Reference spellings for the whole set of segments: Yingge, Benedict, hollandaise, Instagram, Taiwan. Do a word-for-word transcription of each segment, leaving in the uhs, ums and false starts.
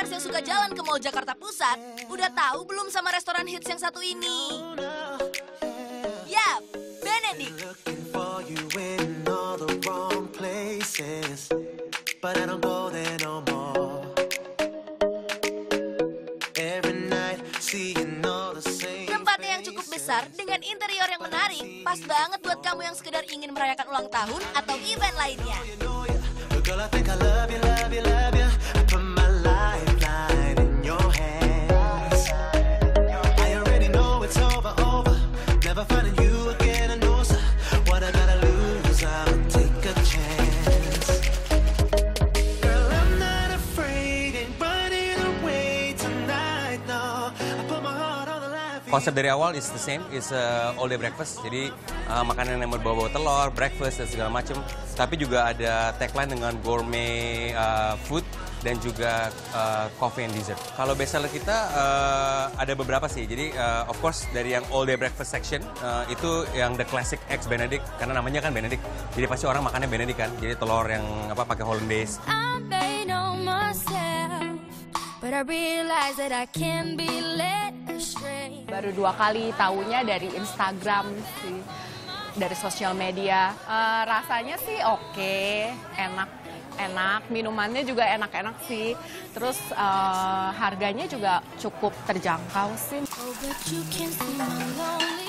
Listeners yang suka jalan ke Mall Jakarta Pusat, udah tahu belum sama restoran hits yang satu ini? Yap, Benedict. Tempatnya yang cukup besar dengan interior yang menarik, pas banget buat kamu yang sekedar ingin merayakan ulang tahun atau event lainnya. Konsep dari awal is the same, is uh, all day breakfast. Jadi uh, makanan yang berbawa telur, breakfast dan segala macam. Tapi juga ada tagline dengan gourmet uh, food dan juga uh, coffee and dessert. Kalau bestseller kita uh, ada beberapa sih. Jadi uh, of course dari yang all day breakfast section uh, itu yang the classic eggs Benedict, karena namanya kan Benedict. Jadi pasti orang makannya Benedict kan. Jadi telur yang apa pakai hollandaise. I made on myself, but I realize that I can't be led. Baru dua kali tahunya dari Instagram sih, dari sosial media. Uh, rasanya sih oke, okay, enak, enak. Minumannya juga enak-enak sih. Terus uh, harganya juga cukup terjangkau sih.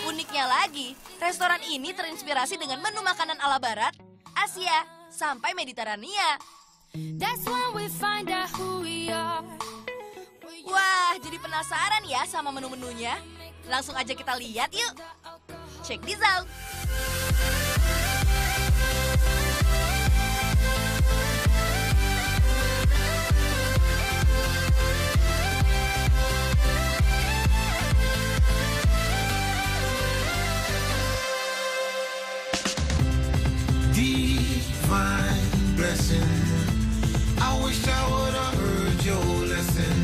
Uniknya lagi, restoran ini terinspirasi dengan menu makanan ala Barat, Asia, sampai Mediterania. Wah, jadi penasaran ya sama menu-menunya? Langsung aja kita lihat yuk. Check this out. Divine blessing. I wish I would have heard your lesson.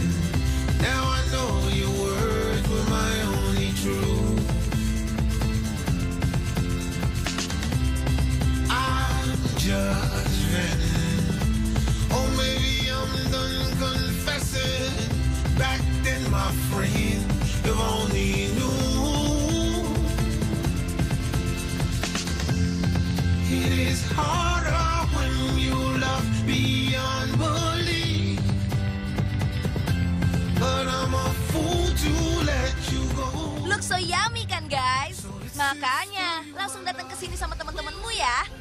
Look so yummy kan guys? Makanya langsung datang ke sini sama teman-temanmu ya.